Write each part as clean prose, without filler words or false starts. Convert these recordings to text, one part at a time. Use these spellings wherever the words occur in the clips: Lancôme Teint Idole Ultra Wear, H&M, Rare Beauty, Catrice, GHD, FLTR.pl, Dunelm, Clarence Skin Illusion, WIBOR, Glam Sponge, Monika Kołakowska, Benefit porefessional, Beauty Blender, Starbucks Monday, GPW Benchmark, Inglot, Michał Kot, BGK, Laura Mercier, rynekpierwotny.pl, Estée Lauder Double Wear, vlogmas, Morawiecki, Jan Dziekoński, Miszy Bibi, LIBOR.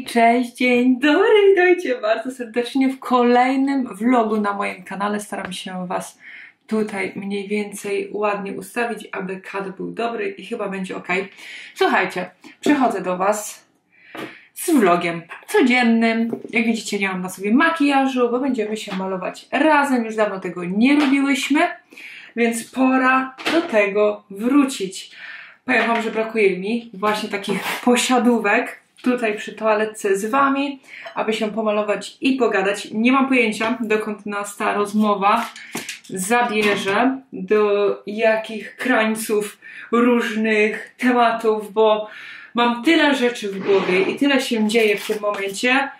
Hej, cześć, dzień dobry, witajcie bardzo serdecznie w kolejnym vlogu na moim kanale. Staram się Was tutaj mniej więcej ładnie ustawić, aby kadr był dobry i chyba będzie ok. Słuchajcie, przychodzę do Was z vlogiem codziennym. Jak widzicie, nie mam na sobie makijażu, bo będziemy się malować razem. Już dawno tego nie robiłyśmy, więc pora do tego wrócić. Powiem Wam, że brakuje mi właśnie takich posiadówek tutaj przy toaletce z Wami, aby się pomalować i pogadać. Nie mam pojęcia, dokąd nas ta rozmowa zabierze, do jakich krańców różnych tematów, bo mam tyle rzeczy w głowie i tyle się dzieje w tym momencie,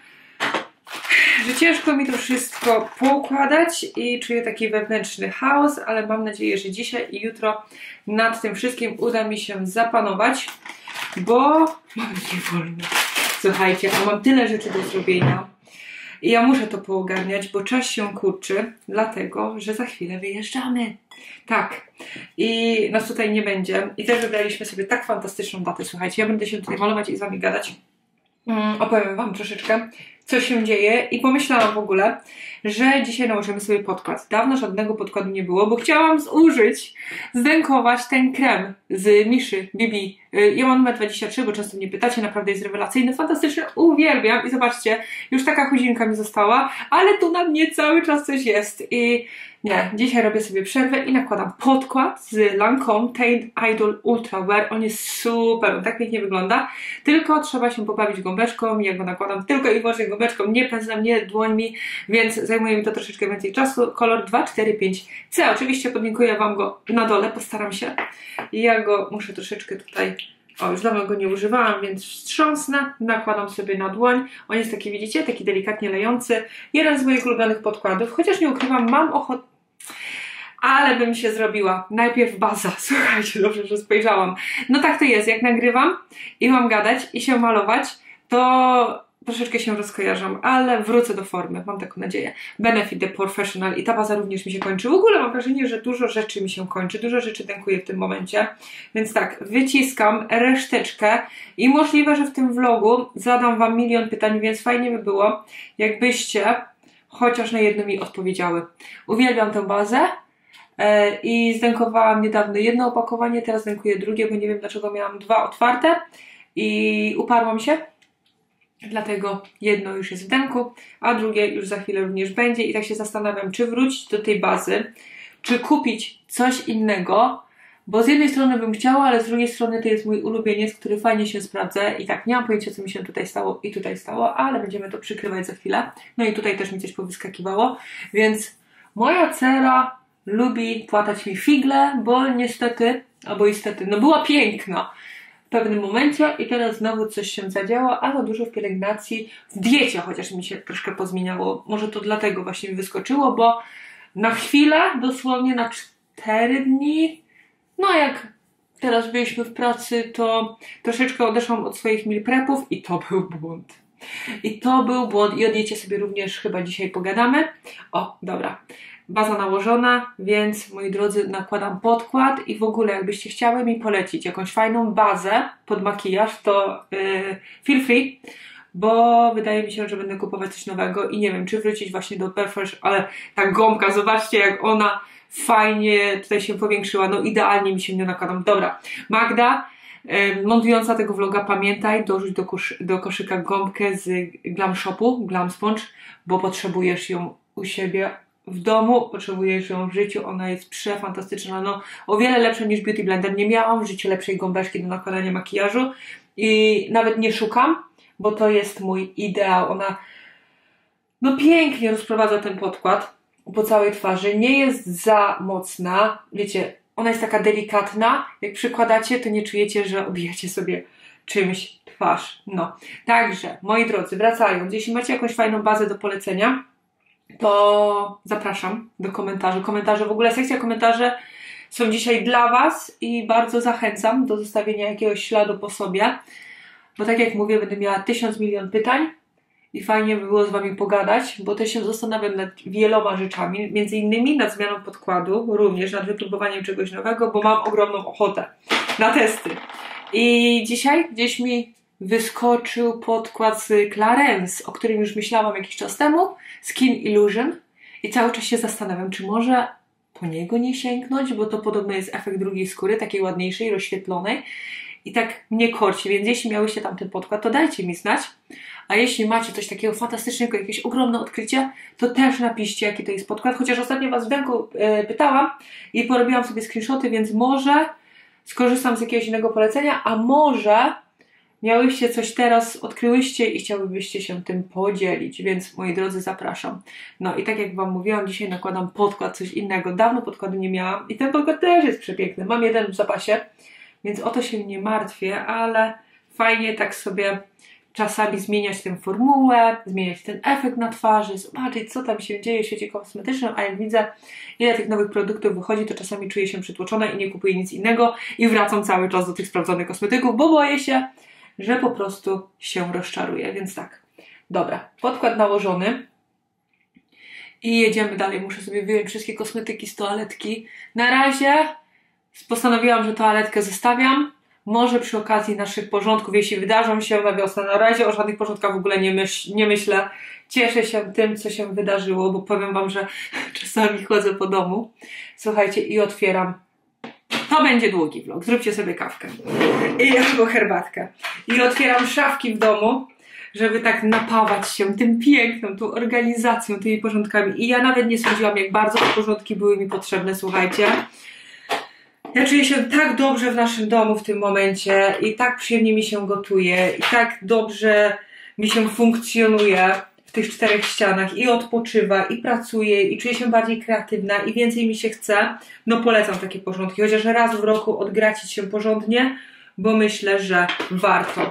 że ciężko mi to wszystko poukładać i czuję taki wewnętrzny chaos, ale mam nadzieję, że dzisiaj i jutro nad tym wszystkim uda mi się zapanować, bo mam nie wolno. Słuchajcie, a mam tyle rzeczy do zrobienia i ja muszę to poogarniać, bo czas się kurczy, dlatego, że za chwilę wyjeżdżamy. Tak. I nas tutaj nie będzie. I też wybraliśmy sobie tak fantastyczną datę, słuchajcie. Ja będę się tutaj malować i z Wami gadać. Opowiem Wam troszeczkę, co się dzieje, i pomyślałam w ogóle, że dzisiaj nałożymy sobie podkład. Dawno żadnego podkładu nie było, bo chciałam zdękować ten krem z Miszy Bibi. Ja mam numer 23, bo często mnie pytacie, naprawdę jest rewelacyjny, fantastyczny, uwielbiam i zobaczcie, już taka chudzinka mi została, ale tu na mnie cały czas coś jest i nie, dzisiaj robię sobie przerwę i nakładam podkład z Lancôme Teint Idole Ultra Wear. On jest super, on tak pięknie wygląda, tylko trzeba się pobawić gąbeczką. Ja go nakładam tylko i wyłącznie gąbeczką, nie pędzlem, nie dłońmi, więc zajmuje mi to troszeczkę więcej czasu. Kolor 245C, oczywiście podlinkuję Wam go na dole, postaram się. Ja go muszę troszeczkę tutaj, o, już dawno go nie używałam, więc wstrząsnę, nakładam sobie na dłoń. On jest taki, widzicie, taki delikatnie lejący. Jeden z moich ulubionych podkładów, chociaż nie ukrywam, mam ochotę, ale bym się zrobiła. Najpierw baza, słuchajcie, dobrze, że spojrzałam. No tak to jest, jak nagrywam i mam gadać i się malować, to troszeczkę się rozkojarzam, ale wrócę do formy, mam taką nadzieję. Benefit porefessional i ta baza również mi się kończy. W ogóle mam wrażenie, że dużo rzeczy mi się kończy, dużo rzeczy dękuję w tym momencie. Więc tak, wyciskam reszteczkę i możliwe, że w tym vlogu zadam Wam milion pytań, więc fajnie by było, jakbyście chociaż na jedno mi odpowiedziały. Uwielbiam tę bazę i zdękowałam niedawno jedno opakowanie, teraz dękuję drugie, bo nie wiem dlaczego miałam dwa otwarte i uparłam się. Dlatego jedno już jest w dęku, a drugie już za chwilę również będzie i tak się zastanawiam, czy wrócić do tej bazy, czy kupić coś innego, bo z jednej strony bym chciała, ale z drugiej strony to jest mój ulubieniec, który fajnie się sprawdza i tak nie mam pojęcia, co mi się tutaj stało, ale będziemy to przykrywać za chwilę. No i tutaj też mi coś powyskakiwało, więc moja cera lubi płatać mi figle, bo niestety, albo istety, no była piękna w pewnym momencie i teraz znowu coś się zadziało, a to dużo w pielęgnacji, w diecie, chociaż mi się troszkę pozmieniało. Może to dlatego właśnie mi wyskoczyło, bo na chwilę, dosłownie na 4 dni, no jak teraz byliśmy w pracy, to troszeczkę odeszłam od swoich meal prepów i to był błąd. I o diecie sobie również chyba dzisiaj pogadamy. O, dobra. Baza nałożona, więc moi drodzy, nakładam podkład i w ogóle jakbyście chciały mi polecić jakąś fajną bazę pod makijaż, to feel free, bo wydaje mi się, że będę kupować coś nowego i nie wiem, czy wrócić właśnie do Perfresh, ale ta gąbka, zobaczcie jak ona fajnie tutaj się powiększyła, no idealnie mi się nią nakładam. Dobra, Magda, montująca tego vloga, pamiętaj, dorzuć do koszyka gąbkę z Glam Shopu, Glam Sponge, bo potrzebujesz ją u siebie w domu, potrzebujesz ją w życiu, ona jest przefantastyczna, no o wiele lepsza niż Beauty Blender, nie miałam w życiu lepszej gąbeczki do nakładania makijażu i nawet nie szukam, bo to jest mój ideał, ona no pięknie rozprowadza ten podkład po całej twarzy, nie jest za mocna, wiecie, ona jest taka delikatna, jak przykładacie, to nie czujecie, że obijacie sobie czymś twarz, no. Także, moi drodzy, wracając, jeśli macie jakąś fajną bazę do polecenia, to zapraszam do komentarzy. Komentarze, w ogóle sekcja komentarzy są dzisiaj dla Was i bardzo zachęcam do zostawienia jakiegoś śladu po sobie, bo tak jak mówię, będę miała 1000 milion pytań i fajnie by było z Wami pogadać, bo też się zastanawiam nad wieloma rzeczami, między innymi nad zmianą podkładu, również nad wypróbowaniem czegoś nowego, bo mam ogromną ochotę na testy. I dzisiaj gdzieś mi wyskoczył podkład z Clarence, o którym już myślałam jakiś czas temu, Skin Illusion, i cały czas się zastanawiam, czy może po niego nie sięgnąć, bo to podobno jest efekt drugiej skóry, takiej ładniejszej, rozświetlonej, i tak mnie korci, więc jeśli miałyście tam ten podkład, to dajcie mi znać, a jeśli macie coś takiego fantastycznego, jakieś ogromne odkrycie, to też napiszcie, jaki to jest podkład, chociaż ostatnio Was w Denku pytałam i porobiłam sobie screenshoty, więc może skorzystam z jakiegoś innego polecenia, a może miałyście coś teraz, odkryłyście i chciałybyście się tym podzielić, więc moi drodzy, zapraszam. No i tak jak Wam mówiłam, dzisiaj nakładam podkład, coś innego, dawno podkładu nie miałam i ten podkład też jest przepiękny, mam jeden w zapasie, więc o to się nie martwię, ale fajnie tak sobie czasami zmieniać tę formułę, zmieniać ten efekt na twarzy, zobaczyć, co tam się dzieje w świecie kosmetycznym, a jak widzę, ile tych nowych produktów wychodzi, to czasami czuję się przytłoczona i nie kupuję nic innego i wracam cały czas do tych sprawdzonych kosmetyków, bo boję się, że po prostu się rozczaruję, więc tak. Dobra, podkład nałożony i jedziemy dalej. Muszę sobie wyjąć wszystkie kosmetyki z toaletki. Na razie postanowiłam, że toaletkę zostawiam. Może przy okazji naszych porządków, jeśli wydarzą się na wiosnę. Na razie o żadnych porządkach w ogóle nie myślę. Cieszę się tym, co się wydarzyło, bo powiem Wam, że czasami chodzę po domu. Słuchajcie, i otwieram. To będzie długi vlog. Zróbcie sobie kawkę. I albo herbatkę. I otwieram szafki w domu, żeby tak napawać się tym piękną, tą organizacją, tymi porządkami. I ja nawet nie sądziłam, jak bardzo te porządki były mi potrzebne, słuchajcie. Ja czuję się tak dobrze w naszym domu w tym momencie i tak przyjemnie mi się gotuje i tak dobrze mi się funkcjonuje w tych czterech ścianach i odpoczywa, i pracuje, i czuję się bardziej kreatywna i więcej mi się chce. No polecam takie porządki, chociaż raz w roku odgracić się porządnie, bo myślę, że warto.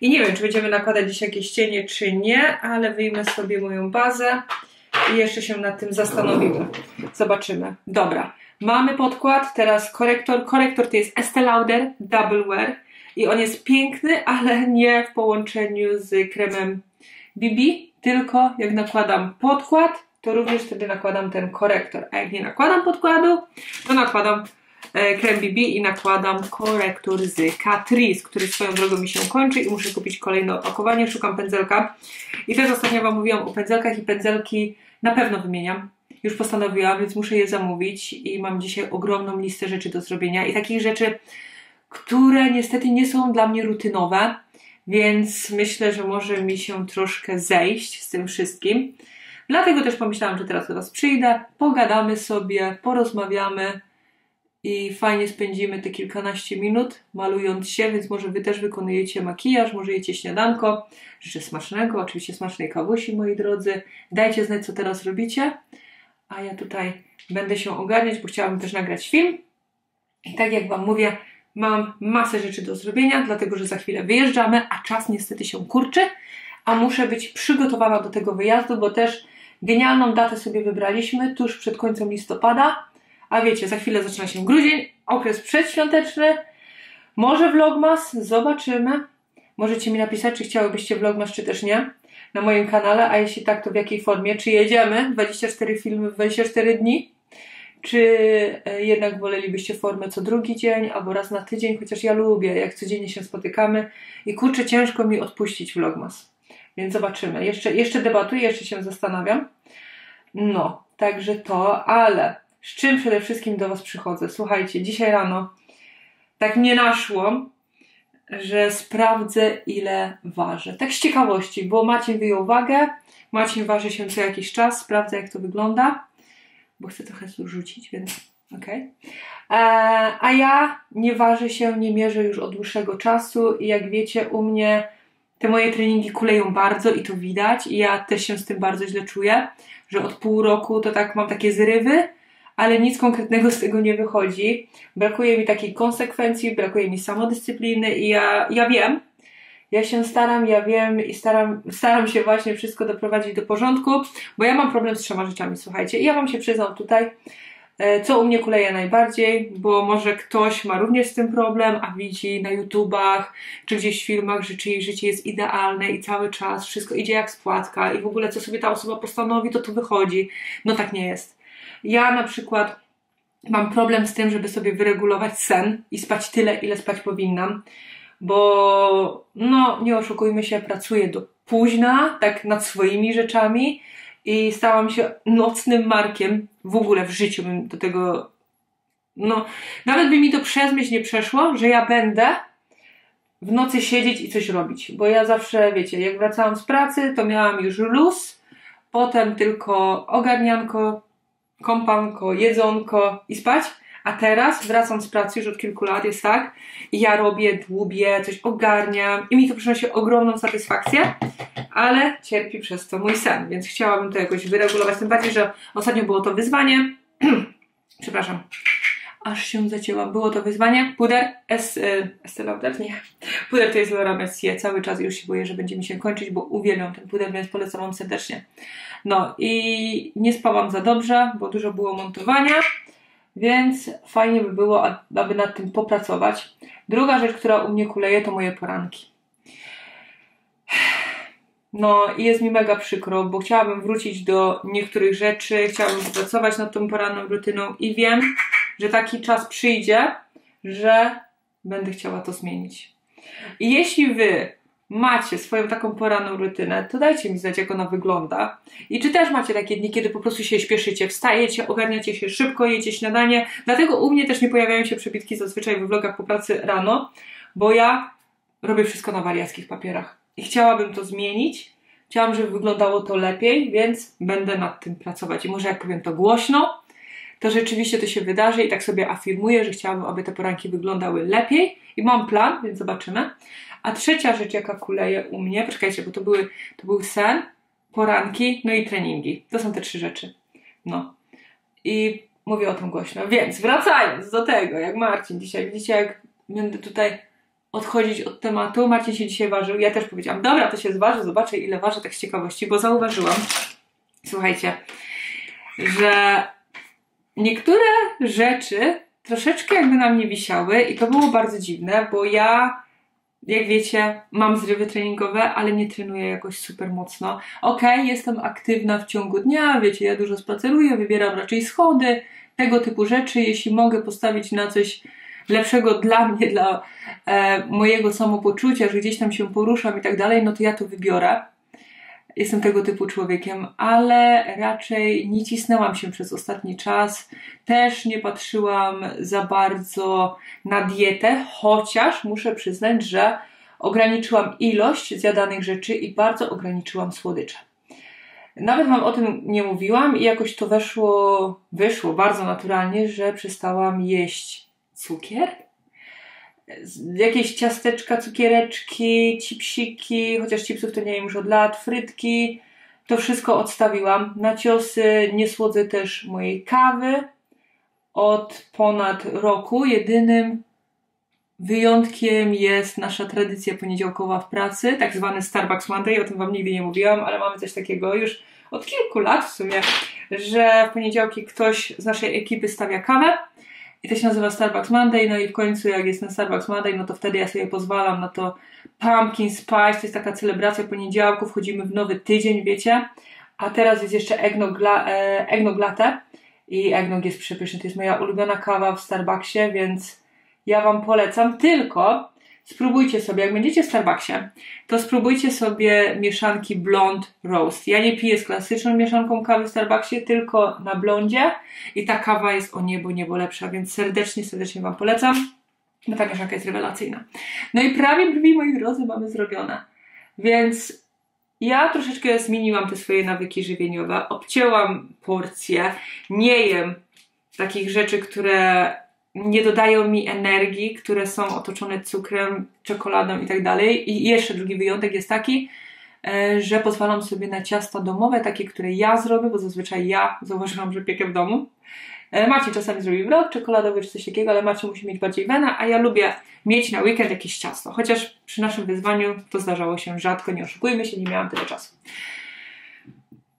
I nie wiem, czy będziemy nakładać dzisiaj jakieś cienie, czy nie, ale wyjmę sobie moją bazę i jeszcze się nad tym zastanowimy. Zobaczymy. Dobra. Mamy podkład, teraz korektor. Korektor to jest Estée Lauder Double Wear i on jest piękny, ale nie w połączeniu z kremem BB, tylko jak nakładam podkład, to również wtedy nakładam ten korektor, a jak nie nakładam podkładu, to nakładam krem BB i nakładam korektor z Catrice, który swoją drogą mi się kończy i muszę kupić kolejne opakowanie, szukam pędzelka i też ostatnio Wam mówiłam o pędzelkach i pędzelki na pewno wymieniam. Już postanowiłam, więc muszę je zamówić i mam dzisiaj ogromną listę rzeczy do zrobienia i takich rzeczy, które niestety nie są dla mnie rutynowe, więc myślę, że może mi się troszkę zejść z tym wszystkim. Dlatego też pomyślałam, że teraz do Was przyjdę, pogadamy sobie, porozmawiamy i fajnie spędzimy te kilkanaście minut malując się, więc może Wy też wykonujecie makijaż, może jecie śniadanko. Życzę smacznego, oczywiście smacznej kawusi, moi drodzy. Dajcie znać, co teraz robicie. A ja tutaj będę się ogarniać, bo chciałabym też nagrać film. I tak jak Wam mówię, mam masę rzeczy do zrobienia, dlatego że za chwilę wyjeżdżamy, a czas niestety się kurczy, a muszę być przygotowana do tego wyjazdu, bo też genialną datę sobie wybraliśmy tuż przed końcem listopada, a wiecie, za chwilę zaczyna się grudzień, okres przedświąteczny, może vlogmas, zobaczymy. Możecie mi napisać, czy chciałybyście vlogmas, czy też nie, na moim kanale, a jeśli tak, to w jakiej formie, czy jedziemy 24 filmy w 24 dni, czy jednak wolelibyście formę co drugi dzień, albo raz na tydzień, chociaż ja lubię, jak codziennie się spotykamy i kurczę, ciężko mi odpuścić vlogmas, więc zobaczymy, jeszcze debatuję, jeszcze się zastanawiam, no, także to, ale z czym przede wszystkim do Was przychodzę, słuchajcie, dzisiaj rano tak mnie naszło, że sprawdzę, ile ważę. Tak z ciekawości, bo Maciej wyjął wagę, Maciej waży się co jakiś czas, sprawdzę, jak to wygląda, bo chcę trochę zrzucić, więc okej. A ja nie ważę się, nie mierzę już od dłuższego czasu i jak wiecie, u mnie te moje treningi kuleją bardzo i to widać i ja też się z tym bardzo źle czuję, że od pół roku to tak mam takie zrywy, ale nic konkretnego z tego nie wychodzi. Brakuje mi takiej konsekwencji, brakuje mi samodyscypliny i ja wiem, ja się staram, ja wiem i staram się właśnie wszystko doprowadzić do porządku, bo ja mam problem z 3 rzeczami, słuchajcie. I ja Wam się przyznam tutaj, co u mnie kuleje najbardziej, bo może ktoś ma również z tym problem, a widzi na YouTubach, czy gdzieś w filmach, że czyjeś życie jest idealne i cały czas wszystko idzie jak z płatka i w ogóle co sobie ta osoba postanowi, to wychodzi. No tak nie jest. Ja na przykład mam problem z tym, żeby sobie wyregulować sen i spać tyle, ile spać powinnam, bo no nie oszukujmy się, pracuję do późna, tak nad swoimi rzeczami i stałam się nocnym markiem, w ogóle w życiu bym do tego, no nawet by mi to przez myśl nie przeszło, że ja będę w nocy siedzieć i coś robić, bo ja zawsze, wiecie, jak wracałam z pracy, to miałam już luz, potem tylko ogarnianko, kąpanko, jedzonko i spać, a teraz wracam z pracy już od kilku lat, jest tak, i ja robię, dłubię, coś ogarniam i mi to przynosi ogromną satysfakcję, ale cierpi przez to mój sen, więc chciałabym to jakoś wyregulować, tym bardziej, że ostatnio było to wyzwanie, przepraszam, aż się zacięłam, było to wyzwanie, puder Estée Lauder, nie, puder to jest Laura Mercier, cały czas już się boję, że będzie mi się kończyć, bo uwielbiam ten puder, więc polecam wam serdecznie. No i nie spałam za dobrze, bo dużo było montowania, więc fajnie by było, aby nad tym popracować. Druga rzecz, która u mnie kuleje, to moje poranki. No i jest mi mega przykro, bo chciałabym wrócić do niektórych rzeczy, chciałabym popracować nad tą poranną rutyną i wiem, że taki czas przyjdzie, że będę chciała to zmienić. I jeśli wy macie swoją taką poranną rutynę, to dajcie mi znać, jak ona wygląda. I czy też macie takie dni, kiedy po prostu się śpieszycie, wstajecie, ogarniacie się szybko, jecie śniadanie. Dlatego u mnie też nie pojawiają się przebitki zazwyczaj w vlogach po pracy rano, bo ja robię wszystko na wariackich papierach. I chciałabym to zmienić. Chciałam, żeby wyglądało to lepiej, więc będę nad tym pracować. I może jak powiem to głośno, to rzeczywiście to się wydarzy i tak sobie afirmuję, że chciałabym, aby te poranki wyglądały lepiej i mam plan, więc zobaczymy. A trzecia rzecz, jaka kuleje u mnie, poczekajcie, bo to był sen, poranki, no i treningi. To są te trzy rzeczy. No. I mówię o tym głośno. Więc wracając do tego, jak Marcin dzisiaj, widzicie, jak będę tutaj odchodzić od tematu. Marcin się dzisiaj ważył, ja też powiedziałam, dobra, to się zważy, zobaczę ile waży, tak z ciekawości, bo zauważyłam, słuchajcie, że niektóre rzeczy troszeczkę jakby na mnie wisiały i to było bardzo dziwne, bo ja, jak wiecie, mam zrywy treningowe, ale nie trenuję jakoś super mocno. Okej, jestem aktywna w ciągu dnia, wiecie, ja dużo spaceruję, wybieram raczej schody, tego typu rzeczy. Jeśli mogę postawić na coś lepszego dla mnie, dla mojego samopoczucia, że gdzieś tam się poruszam i tak dalej, no to ja to wybiorę. Jestem tego typu człowiekiem, ale raczej nie cisnęłam się przez ostatni czas, też nie patrzyłam za bardzo na dietę, chociaż muszę przyznać, że ograniczyłam ilość zjadanych rzeczy i bardzo ograniczyłam słodycze. Nawet wam o tym nie mówiłam i jakoś to wyszło bardzo naturalnie, że przestałam jeść cukier, jakieś ciasteczka, cukiereczki, chipsiki, chociaż chipsów to nie wiem już od lat, frytki, to wszystko odstawiłam. Na ciosy nie słodzę też mojej kawy od ponad roku. Jedynym wyjątkiem jest nasza tradycja poniedziałkowa w pracy, tak zwany Starbucks Monday, o tym wam nigdy nie mówiłam, ale mamy coś takiego już od kilku lat w sumie, że w poniedziałki ktoś z naszej ekipy stawia kawę. I to się nazywa Starbucks Monday, no i w końcu jak jest na Starbucks Monday, no to wtedy ja sobie pozwalam na to pumpkin spice, to jest taka celebracja poniedziałku, wchodzimy w nowy tydzień, wiecie. A teraz jest jeszcze eggnog latte i eggnog jest przepyszny, to jest moja ulubiona kawa w Starbucksie, więc ja wam polecam, tylko spróbujcie sobie, jak będziecie w Starbucksie, to spróbujcie sobie mieszanki Blonde Roast. Ja nie piję z klasyczną mieszanką kawy w Starbucksie, tylko na blondzie i ta kawa jest o niebo lepsza, więc serdecznie wam polecam, bo ta mieszanka jest rewelacyjna. No i prawie brwi, moi drodzy, mamy zrobione, więc ja troszeczkę zmieniłam te swoje nawyki żywieniowe, obcięłam porcje, nie jem takich rzeczy, które nie dodają mi energii, które są otoczone cukrem, czekoladą i tak dalej. I jeszcze drugi wyjątek jest taki, że pozwalam sobie na ciasta domowe, takie, które ja zrobię, bo zazwyczaj ja zauważyłam, że piekę w domu. Maciej czasami zrobi wrok czekoladowy czy coś takiego, ale Maciej musi mieć bardziej wenę, a ja lubię mieć na weekend jakieś ciasto. Chociaż przy naszym wyzwaniu to zdarzało się rzadko, nie oszukujmy się, nie miałam tyle czasu.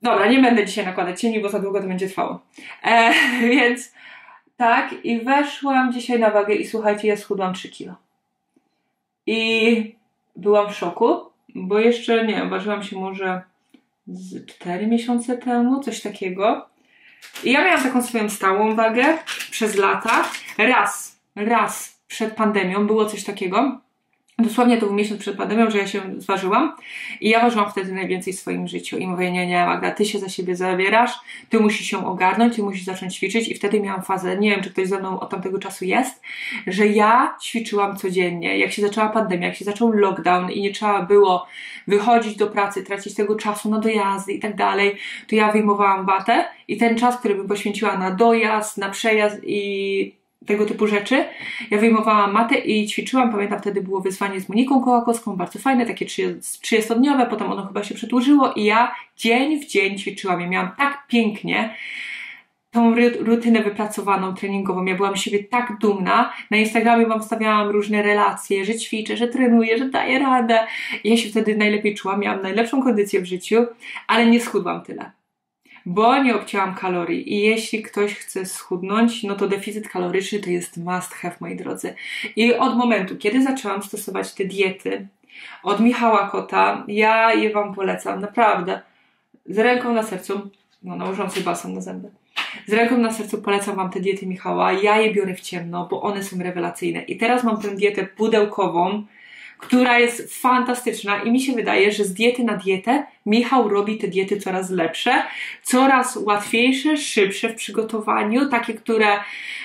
Dobra, nie będę dzisiaj nakładać cieni, bo za długo to będzie trwało. Więc tak, i weszłam dzisiaj na wagę i słuchajcie, ja schudłam 3 kilo. I byłam w szoku, bo jeszcze, nie wiem, ważyłam się może 4 miesiące temu, coś takiego. I ja miałam taką swoją stałą wagę przez lata. Raz przed pandemią było coś takiego, Dosłownie to był miesiąc przed pandemią, że ja się ważyłam i ja ważyłam wtedy najwięcej w swoim życiu i mówię, nie, nie, Magda, ty się za siebie zabierasz, ty musisz się ogarnąć, ty musisz zacząć ćwiczyć i wtedy miałam fazę, nie wiem, czy ktoś ze mną od tamtego czasu jest, że ja ćwiczyłam codziennie, jak się zaczęła pandemia, jak się zaczął lockdown i nie trzeba było wychodzić do pracy, tracić tego czasu na dojazdy i tak dalej, to ja wyjmowałam watę i ten czas, który bym poświęciła na dojazd, na przejazd i tego typu rzeczy. Ja wyjmowałam matę i ćwiczyłam, pamiętam wtedy było wyzwanie z Moniką Kołakowską, bardzo fajne, takie 30-dniowe, potem ono chyba się przedłużyło i ja dzień w dzień ćwiczyłam. Ja miałam tak pięknie tą rutynę wypracowaną, treningową, ja byłam z siebie tak dumna. Na Instagramie wam wstawiałam różne relacje, że ćwiczę, że trenuję, że daję radę. Ja się wtedy najlepiej czułam, miałam najlepszą kondycję w życiu, ale nie schudłam tyle, bo nie obcięłam kalorii i jeśli ktoś chce schudnąć, no to deficyt kaloryczny to jest must have, moi drodzy. I od momentu, kiedy zaczęłam stosować te diety od Michała Kota, ja je wam polecam, naprawdę, z ręką na sercu, no nałożyłam sobie balsam na zęby, z ręką na sercu polecam wam te diety Michała, ja je biorę w ciemno, bo one są rewelacyjne i teraz mam tę dietę pudełkową, która jest fantastyczna i mi się wydaje, że z diety na dietę Michał robi te diety coraz lepsze, coraz łatwiejsze, szybsze w przygotowaniu, takie, które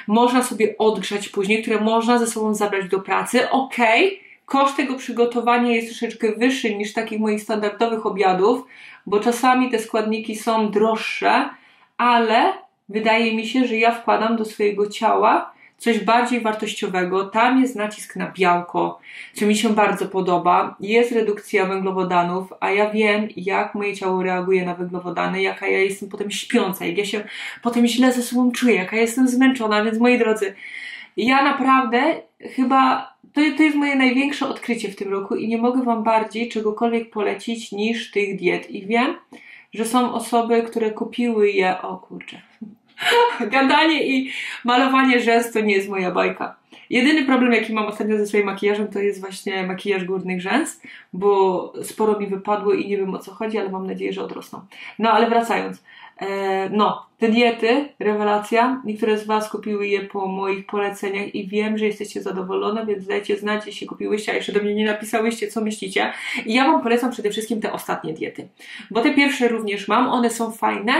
można sobie odgrzać później, które można ze sobą zabrać do pracy. Okej, koszt tego przygotowania jest troszeczkę wyższy niż takich moich standardowych obiadów, bo czasami te składniki są droższe, ale wydaje mi się, że ja wkładam do swojego ciała coś bardziej wartościowego, tam jest nacisk na białko, co mi się bardzo podoba, jest redukcja węglowodanów, a ja wiem, jak moje ciało reaguje na węglowodany, jaka ja jestem potem śpiąca, jak ja się potem źle ze sobą czuję, jaka ja jestem zmęczona, więc moi drodzy, ja naprawdę chyba, to jest moje największe odkrycie w tym roku i nie mogę wam bardziej czegokolwiek polecić niż tych diet i wiem, że są osoby, które kupiły je, o kurczę, gadanie i malowanie rzęs to nie jest moja bajka. Jedyny problem, jaki mam ostatnio ze swoim makijażem, to jest właśnie makijaż górnych rzęs, bo sporo mi wypadło i nie wiem, o co chodzi, ale mam nadzieję, że odrosną. No ale wracając, no te diety, rewelacja, niektóre z was kupiły je po moich poleceniach i wiem, że jesteście zadowolone, więc dajcie znać, jeśli kupiłyście, a jeszcze do mnie nie napisałyście, co myślicie. I ja wam polecam przede wszystkim te ostatnie diety, bo te pierwsze również mam, one są fajne,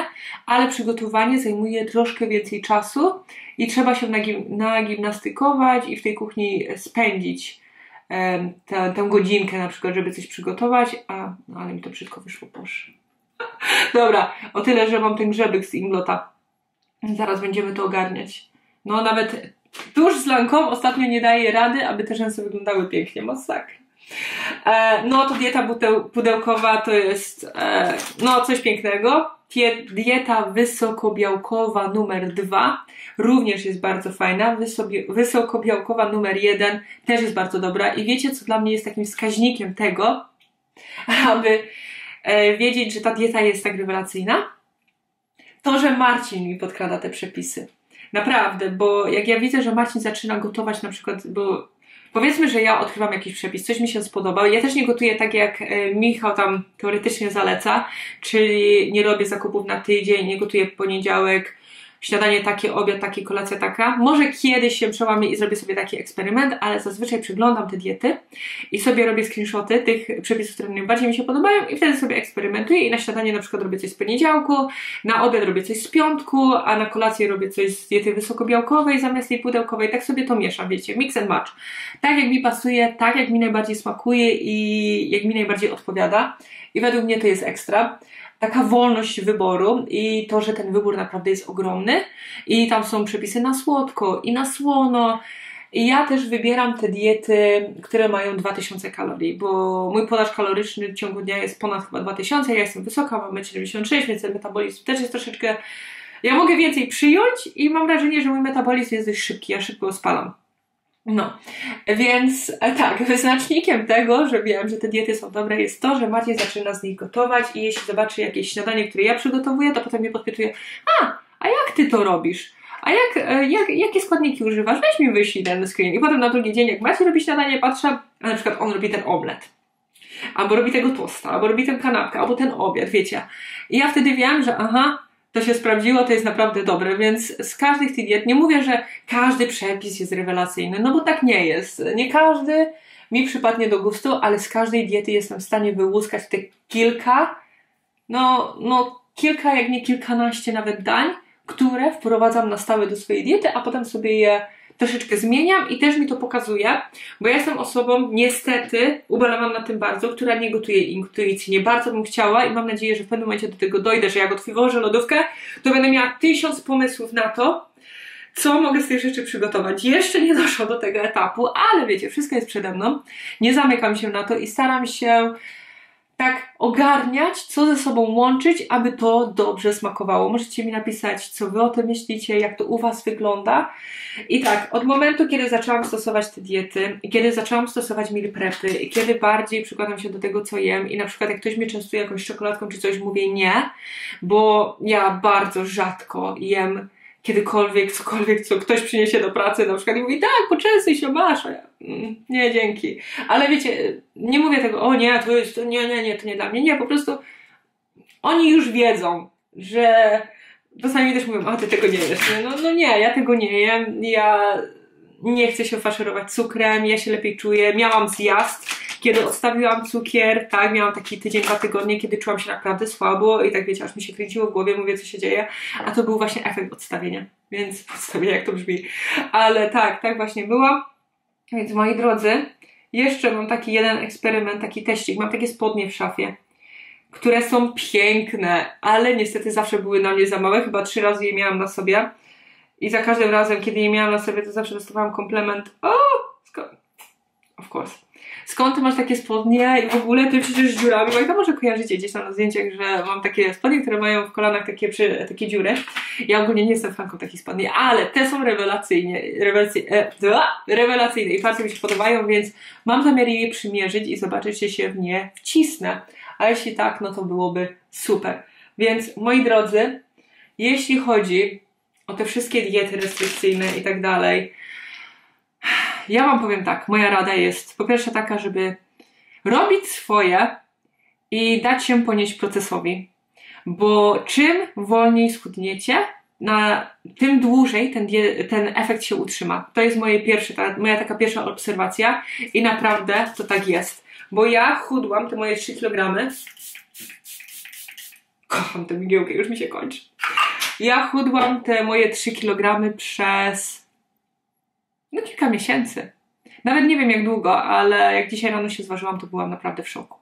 ale przygotowanie zajmuje troszkę więcej czasu i trzeba się nagimnastykować i w tej kuchni spędzić tę godzinkę na przykład, żeby coś przygotować, a no, ale mi to brzydko wyszło, proszę. Dobra, o tyle, że mam ten grzebyk z Inglota. Zaraz będziemy to ogarniać. No nawet tuż z Lancôme ostatnio nie daje rady, aby te rzęsy wyglądały pięknie, masakra. No to dieta pudełkowa to jest no coś pięknego. Dieta wysokobiałkowa numer 2 również jest bardzo fajna, wysokobiałkowa numer 1 też jest bardzo dobra i wiecie, co dla mnie jest takim wskaźnikiem tego, aby wiedzieć, że ta dieta jest tak rewelacyjna? To, że Marcin mi podkrada te przepisy. Naprawdę, bo jak ja widzę, że Marcin zaczyna gotować na przykład, bo powiedzmy, że ja odkrywam jakiś przepis, coś mi się spodobał. Ja też nie gotuję tak, jak Michał tam teoretycznie zaleca, czyli nie robię zakupów na tydzień, nie gotuję w poniedziałek, śniadanie takie, obiad taki, kolacja taka. Może kiedyś się przełamię i zrobię sobie taki eksperyment, ale zazwyczaj przeglądam te diety i sobie robię screenshoty tych przepisów, które najbardziej mi się podobają i wtedy sobie eksperymentuję i na śniadanie na przykład robię coś z poniedziałku, na obiad robię coś z piątku, a na kolację robię coś z diety wysokobiałkowej zamiast tej pudełkowej. Tak sobie to mieszam, wiecie, mix and match. Tak jak mi pasuje, tak jak mi najbardziej smakuje i jak mi najbardziej odpowiada i według mnie to jest ekstra. Taka wolność wyboru i to, że ten wybór naprawdę jest ogromny i tam są przepisy na słodko i na słono i ja też wybieram te diety, które mają 2000 kalorii, bo mój podaż kaloryczny w ciągu dnia jest ponad chyba 2000, ja jestem wysoka, mam 1,76 m, więc ten metabolizm też jest troszeczkę, ja mogę więcej przyjąć i mam wrażenie, że mój metabolizm jest dość szybki, ja szybko spalam. No, więc tak, wyznacznikiem tego, że wiem, że te diety są dobre, jest to, że Marcin zaczyna z nich gotować i jeśli zobaczy jakieś śniadanie, które ja przygotowuję, to potem mnie podpytuje, a jak ty to robisz? A jakie składniki używasz? Weź mi wyślij ten screen. I potem na drugi dzień, jak Marcin robi śniadanie, patrzę, a na przykład on robi ten omlet, albo robi tego tosta, albo robi tę kanapkę, albo ten obiad, wiecie. I ja wtedy wiem, że aha, to się sprawdziło, to jest naprawdę dobre, więc z każdych tych diet, nie mówię, że każdy przepis jest rewelacyjny, no bo tak nie jest, nie każdy mi przypadnie do gustu, ale z każdej diety jestem w stanie wyłuskać te kilka, kilka, jak nie kilkanaście nawet dań, które wprowadzam na stałe do swojej diety, a potem sobie je troszeczkę zmieniam i też mi to pokazuje, bo ja jestem osobą, niestety, ubolewam na tym bardzo, która nie gotuje intuicji, nie bardzo bym chciała i mam nadzieję, że w pewnym momencie do tego dojdę, że jak otworzę lodówkę, to będę miała 1000 pomysłów na to, co mogę z tych rzeczy przygotować. Jeszcze nie doszło do tego etapu, ale wiecie, wszystko jest przede mną, nie zamykam się na to i staram się tak ogarniać, co ze sobą łączyć, aby to dobrze smakowało. Możecie mi napisać, co wy o tym myślicie, jak to u was wygląda. I tak, od momentu, kiedy zaczęłam stosować te diety, kiedy zaczęłam stosować meal prepy, kiedy bardziej przykładam się do tego, co jem i na przykład jak ktoś mnie częstuje jakąś czekoladką czy coś, mówię nie, bo ja bardzo rzadko jem kiedykolwiek, cokolwiek, co ktoś przyniesie do pracy na przykład i mówi, tak, poczęstuj się, masz, a ja, nie, dzięki. Ale wiecie, nie mówię tego, o nie, to jest, nie, to nie dla mnie, nie, po prostu oni już wiedzą, że czasami też mówią, a ty tego nie jesz, nie, ja tego nie jem, ja nie chcę się faszerować cukrem, ja się lepiej czuję, miałam zjazd, kiedy odstawiłam cukier, tak, miałam taki tydzień, 2 tygodnie, kiedy czułam się naprawdę słabo i tak wiecie, aż mi się kręciło w głowie, mówię, co się dzieje, a to był właśnie efekt odstawienia, więc odstawienia, jak to brzmi, ale tak, tak właśnie było, więc moi drodzy, jeszcze mam taki jeden eksperyment, taki teścik, mam takie spodnie w szafie, które są piękne, ale niestety zawsze były na mnie za małe, chyba 3 razy je miałam na sobie i za każdym razem, kiedy je miałam na sobie, to zawsze dostawałam komplement, o, of course. Skąd ty masz takie spodnie i w ogóle ty przecież z dziurami, bo jak to może kojarzycie gdzieś tam na zdjęciach, że mam takie spodnie, które mają w kolanach takie dziury. Ja ogólnie nie jestem fanką takich spodni, ale te są rewelacyjne i bardzo mi się podobają, więc mam zamiar je przymierzyć i zobaczyć, czy się w nie wcisnę. A jeśli tak, no to byłoby super. Więc moi drodzy, jeśli chodzi o te wszystkie diety restrykcyjne i tak dalej, ja wam powiem tak, moja rada jest po pierwsze taka, żeby robić swoje i dać się ponieść procesowi, bo czym wolniej schudniecie, tym dłużej ten efekt się utrzyma. To jest moja taka pierwsza obserwacja i naprawdę to tak jest, bo ja chudłam te moje 3 kg, kocham tę migiełkę, już mi się kończy, ja chudłam te moje 3 kg przez kilka miesięcy. Nawet nie wiem jak długo, ale jak dzisiaj rano się zważyłam, to byłam naprawdę w szoku,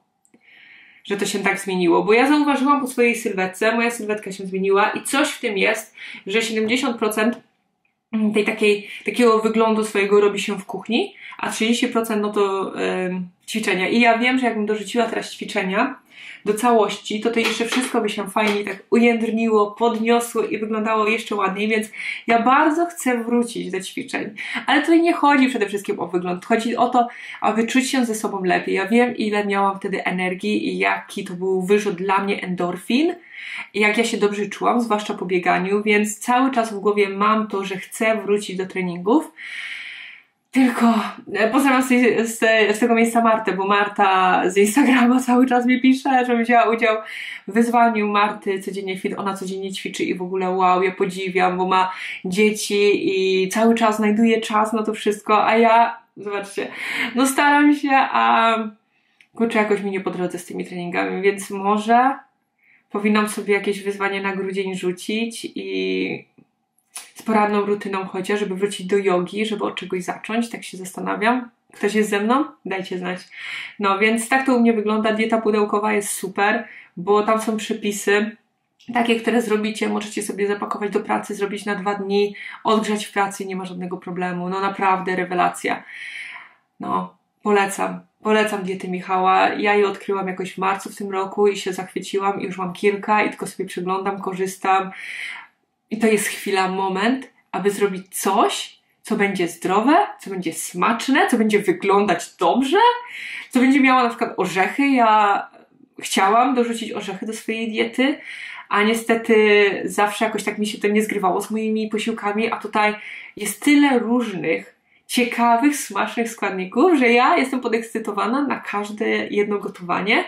że to się tak zmieniło, bo ja zauważyłam po swojej sylwetce, moja sylwetka się zmieniła i coś w tym jest, że 70% takiego wyglądu swojego robi się w kuchni, a 30% no to ćwiczenia. I ja wiem, że jakbym dorzuciła teraz ćwiczenia do całości, to jeszcze wszystko by się fajnie tak ujędrniło, podniosło i wyglądało jeszcze ładniej, więc ja bardzo chcę wrócić do ćwiczeń. Ale tutaj nie chodzi przede wszystkim o wygląd, chodzi o to, aby czuć się ze sobą lepiej. Ja wiem, ile miałam wtedy energii i jaki to był wyrzut dla mnie endorfin, jak ja się dobrze czułam, zwłaszcza po bieganiu, więc cały czas w głowie mam to, że chcę wrócić do treningów. Tylko pozdrawiam z tego miejsca Martę, bo Marta z Instagrama cały czas mi pisze, że wzięła udział w wyzwaniu Marty Codziennie Fit, ona codziennie ćwiczy i w ogóle wow, ja podziwiam, bo ma dzieci i cały czas znajduje czas na to wszystko, a ja, zobaczcie, no staram się, a kurczę, jakoś mi nie po drodze z tymi treningami, więc może powinnam sobie jakieś wyzwanie na grudzień rzucić i z poranną rutyną chociaż, żeby wrócić do jogi, żeby od czegoś zacząć, tak się zastanawiam. Ktoś jest ze mną? Dajcie znać. No więc tak to u mnie wygląda, dieta pudełkowa jest super, bo tam są przepisy, takie, które zrobicie, możecie sobie zapakować do pracy, zrobić na 2 dni, odgrzać w pracy, nie ma żadnego problemu, no naprawdę rewelacja. No, polecam. Polecam diety Michała, ja je odkryłam jakoś w marcu w tym roku i się zachwyciłam i już mam kilka i tylko sobie przeglądam, korzystam. I to jest chwila, moment, aby zrobić coś, co będzie zdrowe, co będzie smaczne, co będzie wyglądać dobrze, co będzie miało na przykład orzechy. Ja chciałam dorzucić orzechy do swojej diety, a niestety zawsze jakoś tak mi się to nie zgrywało z moimi posiłkami, a tutaj jest tyle różnych ciekawych, smacznych składników, że ja jestem podekscytowana na każde jedno gotowanie.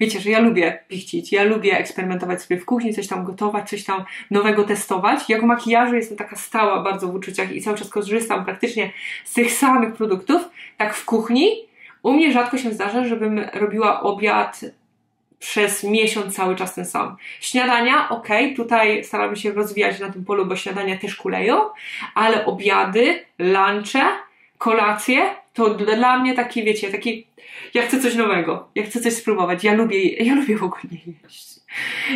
Wiecie, że ja lubię pichcić, ja lubię eksperymentować sobie w kuchni, coś tam gotować, coś tam nowego testować. Jak w makijażu jestem taka stała bardzo w uczuciach i cały czas korzystam praktycznie z tych samych produktów, tak w kuchni U mnie rzadko się zdarza, żebym robiła obiad przez miesiąc cały czas ten sam. Śniadania, ok, tutaj staramy się rozwijać na tym polu, bo śniadania też kuleją, ale obiady, lunche, kolacje, to dla mnie taki, wiecie, taki, ja chcę coś nowego, ja chcę coś spróbować, ja lubię w ogóle jeść.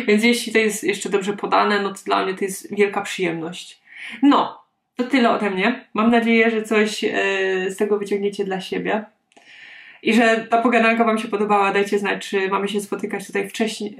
Więc jeśli to jest jeszcze dobrze podane, no to dla mnie to jest wielka przyjemność. No, to tyle ode mnie. Mam nadzieję, że coś z tego wyciągniecie dla siebie. I że ta pogadanka wam się podobała, dajcie znać, czy mamy się spotykać tutaj częściej,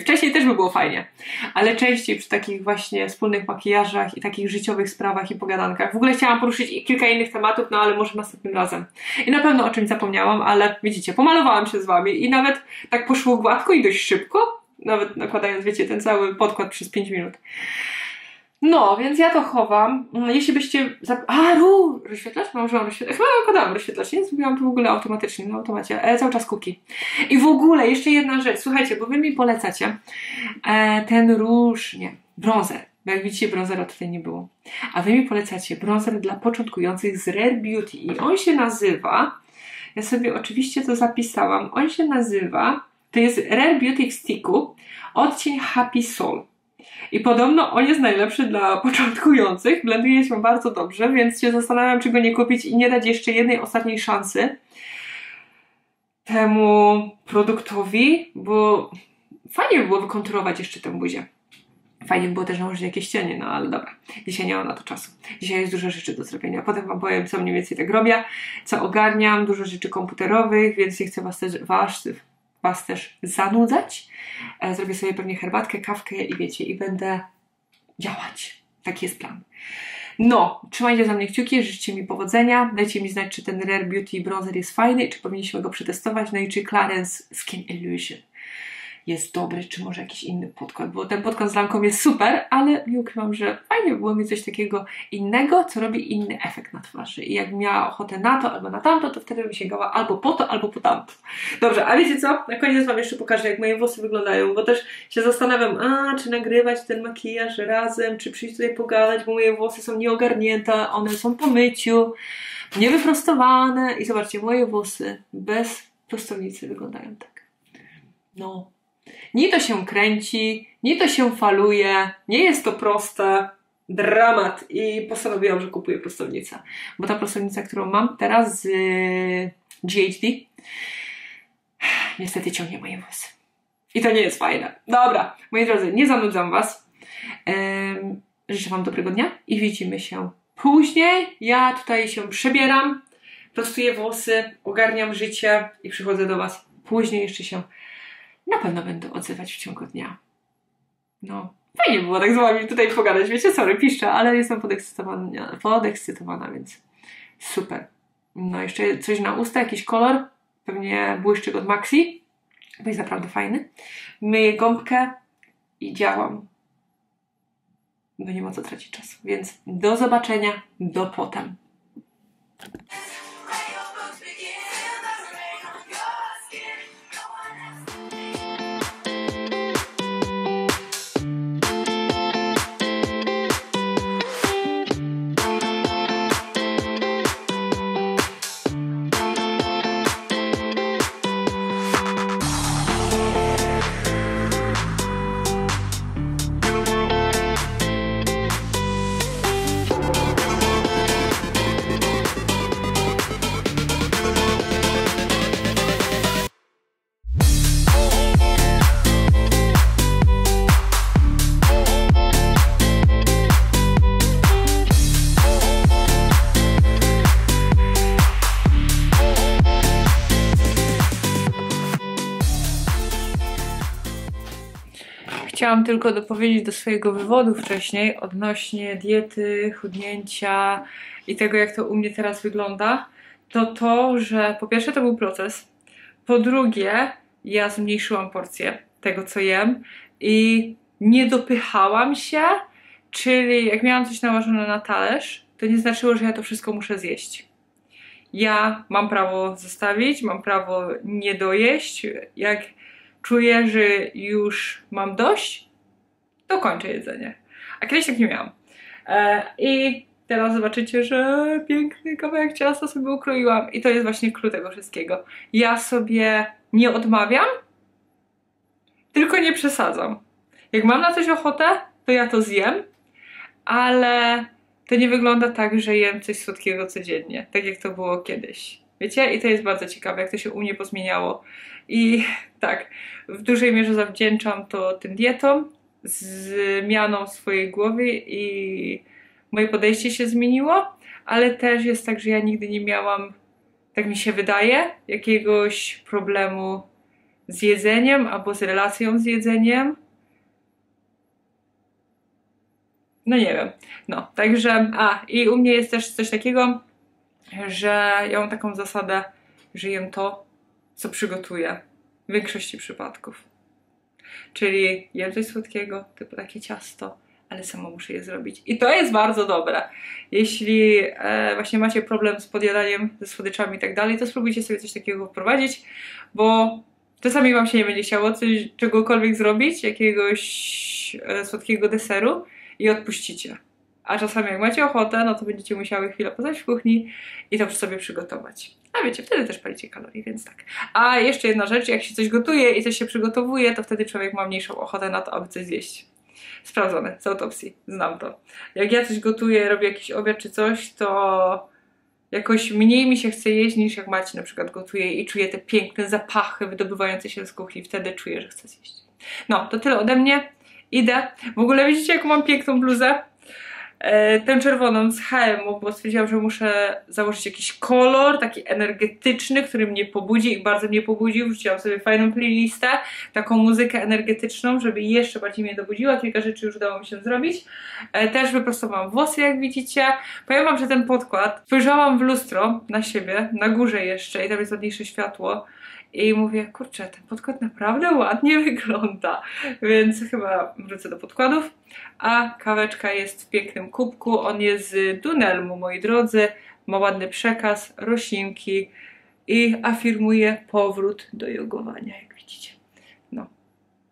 wcześniej też by było fajnie, ale częściej przy takich właśnie wspólnych makijażach i takich życiowych sprawach i pogadankach. W ogóle chciałam poruszyć i kilka innych tematów, no ale może następnym razem. I na pewno o czymś zapomniałam, ale widzicie, pomalowałam się z wami i nawet tak poszło gładko i dość szybko, nawet nakładając, wiecie, ten cały podkład przez 5 minut. No, więc ja to chowam. Jeśli byście... Rozświetlacz? Mam użyłam rozświetlacz. Chyba nakładałam rozświetlacz. Nie zrobiłam to w ogóle automatycznie, na automacie. Cały czas kuki. I w ogóle jeszcze jedna rzecz. Słuchajcie, bo wy mi polecacie ten róż... Nie, bronzer. Bo jak widzicie, bronzera tutaj nie było. A wy mi polecacie bronzer dla początkujących z Rare Beauty. I on się nazywa... Ja sobie oczywiście to zapisałam. On się nazywa... To jest Rare Beauty w sticku. Odcień Happy Soul. I podobno on jest najlepszy dla początkujących, blenduje się bardzo dobrze, więc się zastanawiam, czy go nie kupić i nie dać jeszcze jednej ostatniej szansy temu produktowi, bo fajnie by było wykonturować jeszcze tę buzię. Fajnie by było też nałożyć jakieś cienie, no ale dobra, dzisiaj nie mam na to czasu. Dzisiaj jest dużo rzeczy do zrobienia, potem wam powiem, co mniej więcej tak robię, co ogarniam, dużo rzeczy komputerowych, więc nie chcę was też zanudzać. Zrobię sobie pewnie herbatkę, kawkę i wiecie, i będę działać. Taki jest plan. No, trzymajcie za mnie kciuki, życzcie mi powodzenia, dajcie mi znać, czy ten Rare Beauty bronzer jest fajny, czy powinniśmy go przetestować, no i czy Clarence Skin Illusion jest dobry, czy może jakiś inny podkład, bo ten podkład z Lancôme jest super, ale nie ukrywam, że fajnie było mi coś takiego innego, co robi inny efekt na twarzy. I jak miała ochotę na to albo na tamto, to wtedy bym sięgała albo po to, albo po tamto. Dobrze, a wiecie co? Na koniec wam jeszcze pokażę, jak moje włosy wyglądają, bo też się zastanawiam, czy nagrywać ten makijaż razem, czy przyjść tutaj pogadać, bo moje włosy są nieogarnięte, one są po myciu, niewyprostowane i zobaczcie, moje włosy bez prostownicy wyglądają tak. No... Ni to się kręci, ni to się faluje, nie jest to proste, dramat i postanowiłam, że kupuję prostownicę, bo ta prostownica, którą mam teraz z GHD, niestety ciągnie moje włosy i to nie jest fajne. Dobra, moi drodzy, nie zanudzam was, życzę wam dobrego dnia i widzimy się później. Ja tutaj się przebieram, prostuję włosy, ogarniam życie i przychodzę do was później, jeszcze się na pewno będę odzywać w ciągu dnia. No, fajnie było tak z wami tutaj pogadać, wiecie, sorry, piszczę, ale jestem podekscytowana, więc super. No, jeszcze coś na usta, jakiś kolor, pewnie błyszczyk od Maxi, bo jest naprawdę fajny. Myję gąbkę i działam, bo nie ma co tracić czasu, więc do zobaczenia, do potem. Chciałam tylko dopowiedzieć do swojego wywodu wcześniej odnośnie diety, chudnięcia i tego, jak to u mnie teraz wygląda, to, że po pierwsze to był proces, po drugie ja zmniejszyłam porcję tego, co jem i nie dopychałam się, czyli jak miałam coś nałożone na talerz, to nie znaczyło, że ja to wszystko muszę zjeść. Ja mam prawo zostawić, mam prawo nie dojeść, jak czuję, że już mam dość, to kończę jedzenie. A kiedyś tak nie miałam. I Teraz zobaczycie, że piękny kawałek ciasta sobie ukroiłam. I to jest właśnie clou tego wszystkiego. Ja sobie nie odmawiam, tylko nie przesadzam. Jak mam na coś ochotę, to ja to zjem, ale to nie wygląda tak, że jem coś słodkiego codziennie, tak jak to było kiedyś. Wiecie? I to jest bardzo ciekawe, jak to się u mnie pozmieniało. I tak, w dużej mierze zawdzięczam to tym dietom, zmianą swojej głowy i moje podejście się zmieniło, ale też jest tak, że ja nigdy nie miałam, tak mi się wydaje, jakiegoś problemu z jedzeniem albo z relacją z jedzeniem. No nie wiem, no także, i u mnie jest też coś takiego, że ja mam taką zasadę, że jem to, co przygotuję w większości przypadków. Czyli jem coś słodkiego, typu takie ciasto, ale sama muszę je zrobić. I to jest bardzo dobre. Jeśli właśnie macie problem z podjadaniem, ze słodyczami i tak dalej, to spróbujcie sobie coś takiego wprowadzić, bo czasami wam się nie będzie chciało coś, czegokolwiek zrobić, jakiegoś słodkiego deseru i odpuścicie. A czasami jak macie ochotę, no to będziecie musiały chwilę pozać w kuchni i to przy sobie przygotować. A wiecie, wtedy też palicie kalorii, więc tak. A jeszcze jedna rzecz, jak się coś gotuje i coś się przygotowuje, to wtedy człowiek ma mniejszą ochotę na to, aby coś zjeść. Sprawdzone, z autopsji, znam to. Jak ja coś gotuję, robię jakiś obiad czy coś, to jakoś mniej mi się chce jeść niż jak Maciej na przykład gotuje i czuję te piękne zapachy wydobywające się z kuchni. Wtedy czuję, że chcę zjeść. No, to tyle ode mnie. Idę. W ogóle widzicie, jaką mam piękną bluzę? Tę czerwoną z H&M, bo stwierdziłam, że muszę założyć jakiś kolor taki energetyczny, który mnie pobudzi i bardzo mnie pobudził. Wrzuciłam sobie fajną playlistę, taką muzykę energetyczną, żeby jeszcze bardziej mnie dobudziła. Kilka rzeczy już udało mi się zrobić. Też wyprostowałam włosy, jak widzicie. Powiem wam, że ten podkład, spojrzałam w lustro na siebie, na górze jeszcze i tam jest ładniejsze światło. I mówię, kurczę, ten podkład naprawdę ładnie wygląda, więc chyba wrócę do podkładów. A kaweczka jest w pięknym kubku, on jest z Dunelmu, moi drodzy. Ma ładny przekaz, roślinki i afirmuje powrót do jogowania, jak widzicie. No,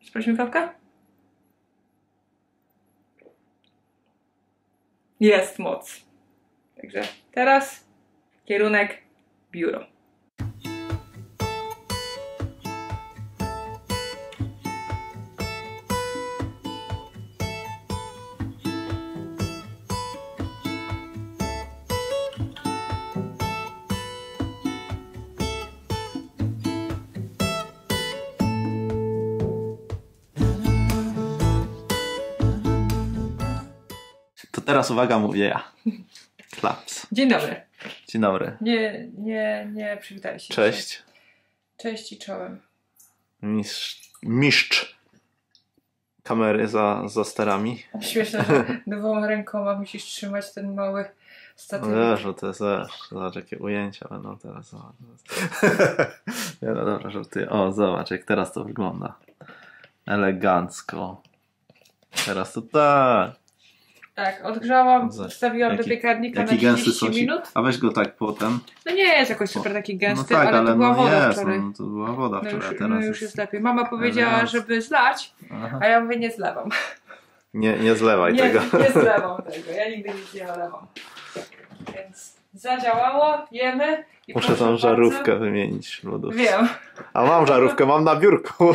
sprawdźmy kawkę? Jest moc. Także teraz kierunek biuro. Teraz uwaga, mówię ja. Klaps. Dzień dobry. Dzień dobry. Nie przywitaj się. Cześć. Dzisiaj. Cześć i czołem. Mistrz kamery za sterami. Śmieszne, że dwoma rękoma musisz trzymać ten mały statyw. No to jest, zobacz jakie ujęcia będą teraz. No dobra, żartuję. O, zobacz jak teraz to wygląda. Elegancko. Teraz to tak. Tak, odgrzałam, wstawiłam do piekarnika na 30 minut. A weź go tak potem. No nie jest jakoś super taki gęsty, no tak, ale to była woda wczoraj. No to była woda wczoraj, no już, teraz już jest lepiej. Mama powiedziała, żeby zlać, a ja mówię, nie zlewam. Nie zlewaj tego. Nie zlewam tego, ja nigdy nic nie olewam. Więc zadziałało, jemy. I muszę tą żarówkę wymienić. Wiem. A mam żarówkę, mam na biurku.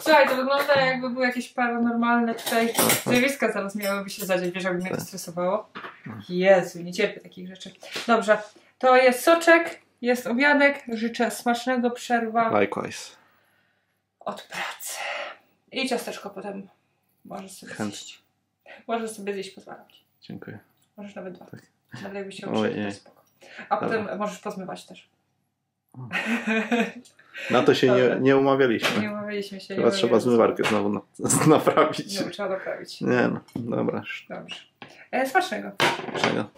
Słuchaj, to wygląda jakby były jakieś paranormalne tutaj zjawiska, zaraz miałyby się zadziać, wiesz, jakby mnie to stresowało. Jezu, nie cierpię takich rzeczy. Dobrze, to jest soczek, jest obiadek, życzę smacznego, przerwa. Likewise. Od pracy. I ciasteczko potem możesz sobie zjeść. Możesz sobie zjeść, pozwalam ci. Dziękuję. Możesz nawet dwa. Tak. Nawet jakby się uczył, spoko. A potem możesz pozmywać też. Na to się nie umawialiśmy. Nie umawialiśmy się. Chyba trzeba zmywarkę znowu naprawić. Nie, trzeba naprawić. Nie no, dobra. Dobrze. Smacznego. Smacznego.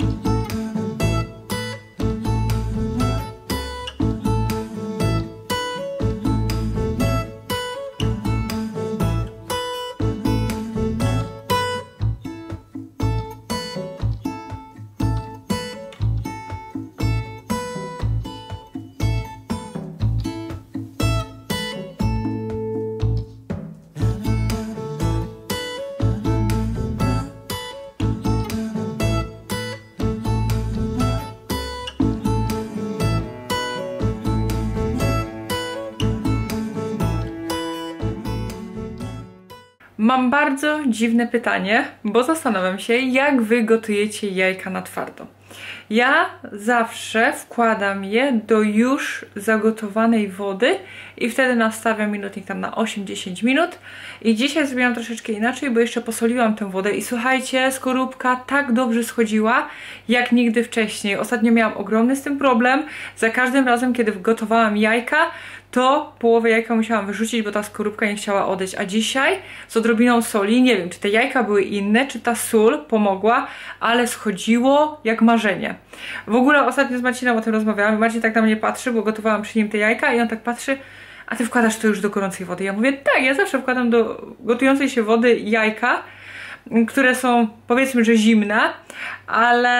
Mam bardzo dziwne pytanie, bo zastanawiam się, jak wy gotujecie jajka na twardo. Ja zawsze wkładam je do już zagotowanej wody i wtedy nastawiam minutnik tam na 8-10 minut. I dzisiaj zrobiłam troszeczkę inaczej, bo jeszcze posoliłam tę wodę i słuchajcie, skorupka tak dobrze schodziła jak nigdy wcześniej. Ostatnio miałam ogromny z tym problem. Za każdym razem, kiedy gotowałam jajka, to połowę jajka musiałam wyrzucić, bo ta skorupka nie chciała odejść. A dzisiaj z odrobiną soli, nie wiem, czy te jajka były inne, czy ta sól pomogła, ale schodziło jak marzenie. W ogóle ostatnio z Marcinem o tym rozmawiałam. Marcin tak na mnie patrzy, bo gotowałam przy nim te jajka i on tak patrzy, a ty wkładasz to już do gorącej wody. Ja mówię, tak, ja zawsze wkładam do gotującej się wody jajka, które są, powiedzmy, że zimne, ale...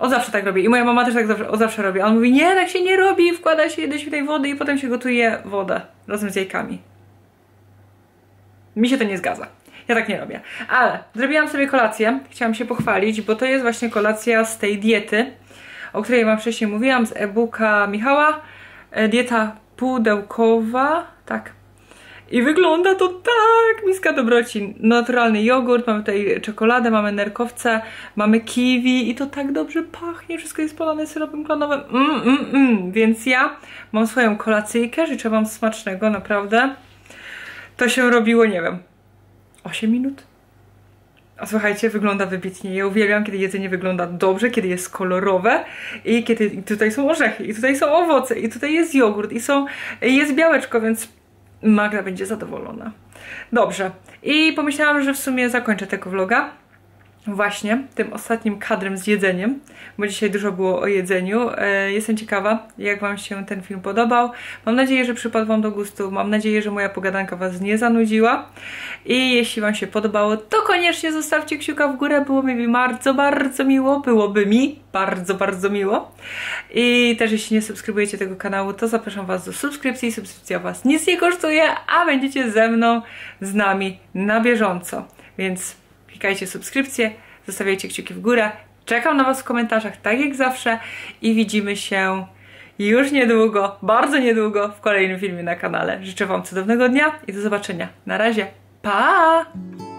O zawsze tak robi. I moja mama też tak zawsze, zawsze robi. A on mówi, nie, tak się nie robi, wkłada się do zimnej wody i potem się gotuje wodę razem z jajkami. Mi się to nie zgadza. Ja tak nie robię. Ale zrobiłam sobie kolację. Chciałam się pochwalić, bo to jest właśnie kolacja z tej diety, o której wam wcześniej mówiłam, z e-booka Michała. Dieta pudełkowa. Tak. I wygląda to tak, miska dobroci, naturalny jogurt, mamy tutaj czekoladę, mamy nerkowce, mamy kiwi i to tak dobrze pachnie, wszystko jest polane syropem klonowym, Więc ja mam swoją kolacyjkę, życzę wam smacznego, naprawdę. To się robiło, nie wiem, 8 minut? A słuchajcie, wygląda wybitnie. Ja uwielbiam, kiedy jedzenie wygląda dobrze, kiedy jest kolorowe i kiedy tutaj są orzechy, i tutaj są owoce, i tutaj jest jogurt, i jest białeczko, więc... Magda będzie zadowolona. Dobrze. I pomyślałam, że w sumie zakończę tego vloga właśnie tym ostatnim kadrem z jedzeniem, bo dzisiaj dużo było o jedzeniu. Jestem ciekawa, jak wam się ten film podobał. Mam nadzieję, że przypadł wam do gustu. Mam nadzieję, że moja pogadanka was nie zanudziła. I jeśli wam się podobało, to koniecznie zostawcie kciuka w górę. Było mi bardzo, bardzo miło. Byłoby mi bardzo, bardzo miło. I też jeśli nie subskrybujecie tego kanału, to zapraszam was do subskrypcji. Subskrypcja was nic nie kosztuje, a będziecie ze mną, z nami na bieżąco. Więc klikajcie subskrypcję, zostawiajcie kciuki w górę. Czekam na was w komentarzach, tak jak zawsze. I widzimy się już niedługo, bardzo niedługo w kolejnym filmie na kanale. Życzę wam cudownego dnia i do zobaczenia. Na razie, pa!